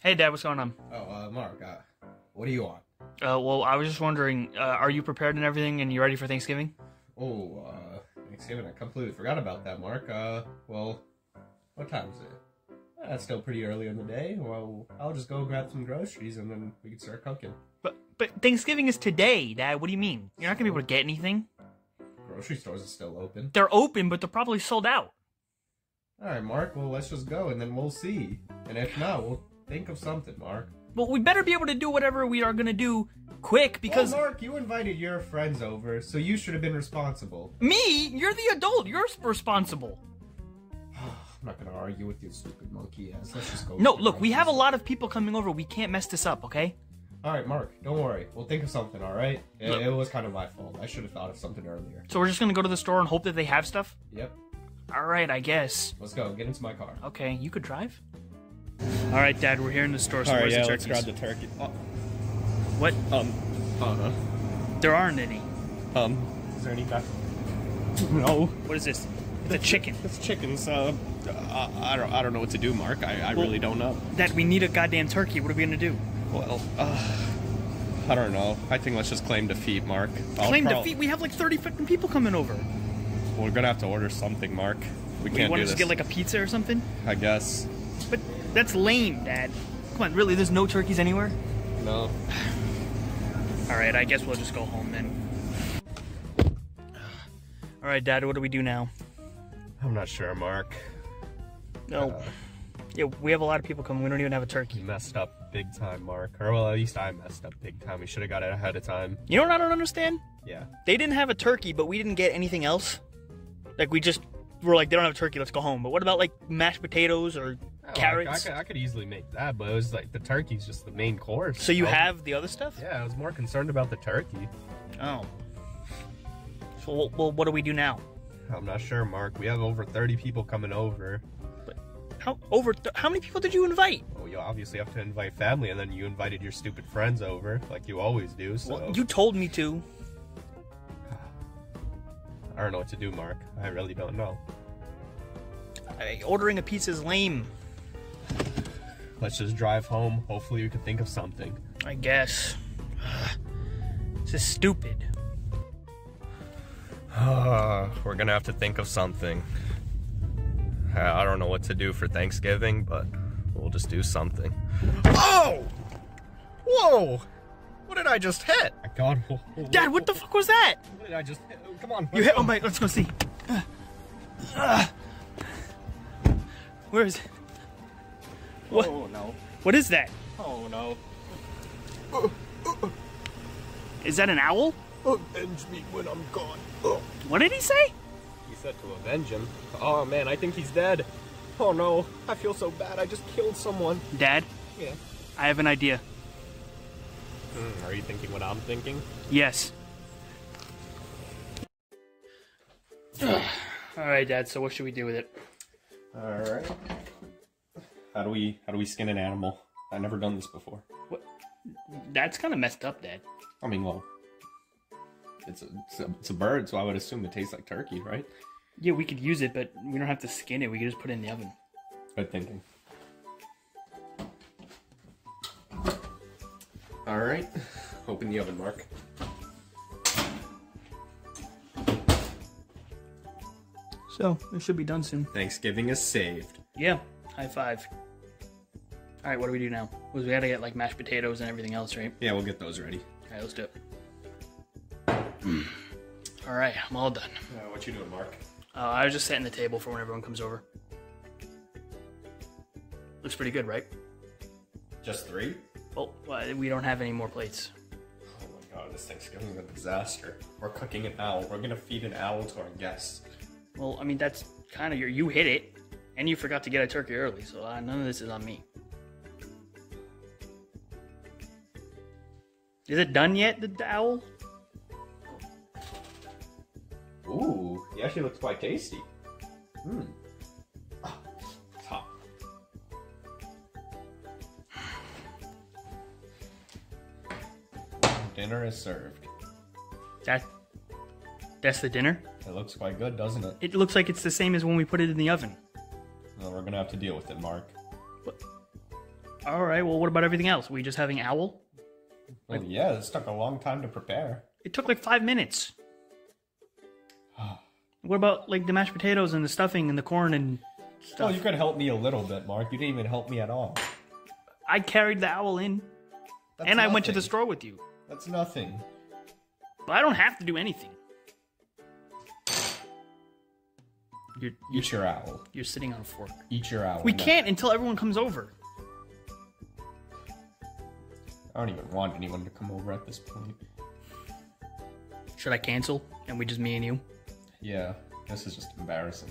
Hey, Dad, what's going on? Oh, Mark, what do you want? Well, I was just wondering, are you prepared and everything, and you ready for Thanksgiving? Oh, Thanksgiving, I completely forgot about that, Mark. Well, what time is it? That's still pretty early in the day. Well, I'll just go grab some groceries, and then we can start cooking. But Thanksgiving is today, Dad. What do you mean? You're not going to be able to get anything? Grocery stores are still open. They're open, but they're probably sold out. All right, Mark, well, let's just go, and then we'll see. And if not, we'll think of something, Mark. Well, we better be able to do whatever we are going to do quick, because... Well, Mark, you invited your friends over, so you should have been responsible. Me? You're the adult. You're responsible. I'm not going to argue with you, stupid monkey ass. Let's just go. No, look, we have a lot of people coming over. We can't mess this up, okay? All right, Mark, don't worry. We'll think of something, all right? It was kind of my fault. I should have thought of something earlier. So we're just going to go to the store and hope that they have stuff? Yep. All right, I guess. Let's go. Get into my car. Okay, you could drive. All right, Dad, we're here in the store. So where's the turkeys? Let's grab the turkey. What? There aren't any. Is there any back? No. What is this? It's a chicken. It's chickens. I don't know what to do, Mark. I really don't know. Dad, we need a goddamn turkey. What are we gonna do? Well, I don't know. I think let's just claim defeat, Mark. Claim defeat? We have like 30 fucking people coming over. Well, we're gonna have to order something, Mark. We can't do this. You want to just get like a pizza or something? I guess. But that's lame, Dad. Come on, really? There's no turkeys anywhere? No. All right, I guess we'll just go home then. All right, Dad, what do we do now? I'm not sure, Mark. No. Yeah, we have a lot of people coming. We don't even have a turkey. You messed up big time, Mark. Or, well, at least I messed up big time. We should have got it ahead of time. You know what I don't understand? Yeah. They didn't have a turkey, but we didn't get anything else. Like, we just... We're like, they don't have a turkey, let's go home. But what about, like, mashed potatoes or carrots? I could easily make that, but it was like the turkey's just the main course. So you have the other stuff? Yeah, I was more concerned about the turkey. Oh. So, well, what do we do now? I'm not sure, Mark. We have over 30 people coming over. But how many people did you invite? Well, you obviously have to invite family, and then you invited your stupid friends over, like you always do, so... Well, you told me to. I don't know what to do, Mark. I really don't know. Ordering a pizza is lame. Let's just drive home. Hopefully we can think of something. I guess. This is stupid. We're gonna have to think of something. I don't know what to do for Thanksgiving, but we'll just do something. Oh! Whoa! What did I just hit? My God. Dad, what the fuck was that? What did I just hit? Come on. You hit? Oh my, let's go see. Where is it? What? Oh no. What is that? Oh no. Is that an owl? Avenge me when I'm gone. What did he say? He said to avenge him. Oh man, I think he's dead. Oh no, I feel so bad. I just killed someone. Dad? Yeah? I have an idea. Are you thinking what I'm thinking? Yes. Alright, Dad, so what should we do with it? Alright. How do we skin an animal? I've never done this before. What? That's kind of messed up, Dad. I mean, well, it's a bird, so I would assume it tastes like turkey, right? Yeah, we could use it, but we don't have to skin it. We could just put it in the oven. Good thinking. Alright, open the oven, Mark. So, it should be done soon. Thanksgiving is saved. Yeah, high five. All right, what do we do now? Because we gotta get like mashed potatoes and everything else, right? Yeah, we'll get those ready. All right, let's do it. All right, I'm all done. What you doing, Mark? I was just setting the table for when everyone comes over. Looks pretty good, right? Just three? Oh, well, we don't have any more plates. Oh my God, this Thanksgiving is a disaster. We're cooking an owl. We're gonna feed an owl to our guests. Well, I mean, that's kind of you hit it, and you forgot to get a turkey early, so none of this is on me. Is it done yet, the owl? Ooh, it actually looks quite tasty. Hmm. Ah, it's hot. Dinner is served. That's the dinner? It looks quite good, doesn't it? It looks like it's the same as when we put it in the oven. Well, we're gonna have to deal with it, Mark. What? All right, well, what about everything else? We just having owl? Well, yeah, this took a long time to prepare. It took like 5 minutes. What about like the mashed potatoes and the stuffing and the corn and stuff? Oh, you could help me a little bit, Mark. You didn't even help me at all. I carried the owl in. That's and nothing. I went to the store with you. That's nothing. But I don't have to do anything. You're Eat your owl. You're sitting on a fork. Eat your owl. We can't until everyone comes over. I don't even want anyone to come over at this point. Should I cancel? And we just me and you? Yeah, this is just embarrassing.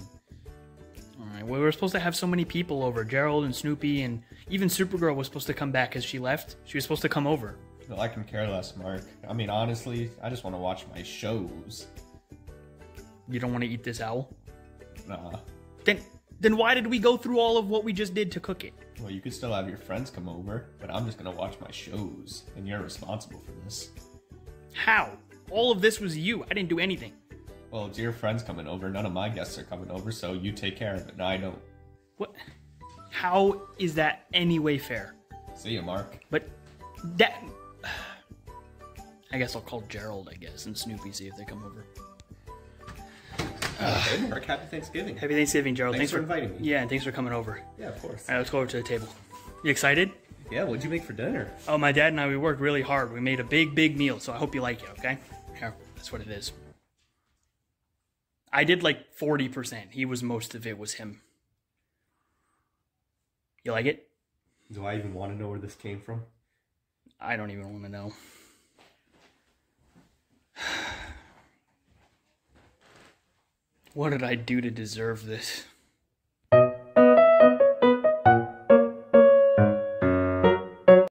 Alright, well, we were supposed to have so many people over. Gerald and Snoopy and even Supergirl was supposed to come back as she left. She was supposed to come over. Well, I can care less, Mark. I mean, honestly, I just want to watch my shows. You don't want to eat this owl? Nah. Then why did we go through all of what we just did to cook it? Well, you could still have your friends come over, but I'm just going to watch my shows, and you're responsible for this. How? All of this was you. I didn't do anything. Well, it's your friends coming over. None of my guests are coming over, so you take care of it, and I don't. What? How is that anyway fair? See you, Mark. But that... I guess I'll call Gerald, I guess, and Snoopy, see if they come over. Hey, Mark, happy Thanksgiving. Happy Thanksgiving, Gerald. Thanks for inviting me. Yeah, and thanks for coming over. Yeah, of course. All right, let's go over to the table. You excited? Yeah, what'd you make for dinner? Oh, my dad and I, we worked really hard. We made a big, big meal, so I hope you like it, okay? Yeah, that's what it is. I did like 40%. He was most of it was him. You like it? Do I even want to know where this came from? I don't even want to know. What did I do to deserve this?